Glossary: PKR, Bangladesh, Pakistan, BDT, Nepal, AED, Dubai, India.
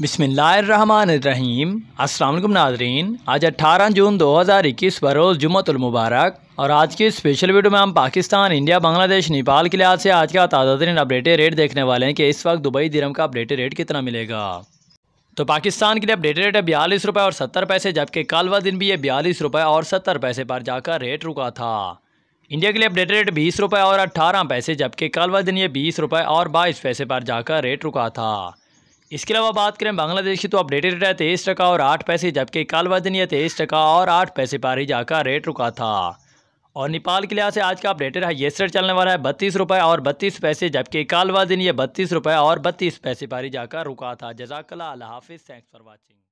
बिस्मिल्लाहिर्रहमानिर्रहीम अस्सलाम वालेकुम नाज़रीन। आज 18 जून 2021 बरोज़ जुम्मतुल मुबारक और आज की स्पेशल वीडियो में हम पाकिस्तान, इंडिया, बांग्लादेश, नेपाल के लिहाज से आज का ताज़ा तरीन अपडेटेड रेट देखने वाले हैं कि इस वक्त दुबई दिरहम का अपडेटेड रेट कितना मिलेगा। तो पाकिस्तान के लिए अपडेटेड रेट है 42 रुपये और 70 पैसे, जबकि कल व दिन भी ये 42 रुपये और 70 पैसे पर जाकर रेट रुका था। इंडिया के लिए अपडेटेड रेट 20 रुपये और 18 पैसे, जबकि कल व दिन ये 20 रुपये और 22 पैसे पर जाकर रेट रुका था। इसके अलावा बात करें बांग्लादेश की तो अपडेटेड रेट है 23 टका और 8 पैसे, जबकि कल व दिन यह 23 टका और 8 पैसे पर ही जाकर रेट रुका था। और नेपाल के लिहाज से आज का अपडेटेड हाईएस्ट रेट चलने वाला है 32 रुपये और 32 पैसे, जबकि कल व दिन यह 32 रुपये और 32 पैसे पर ही जाकर रुका था। जज़ाकल्लाह, अल्लाह हाफिज़, थैंक्स फॉर वाचिंग।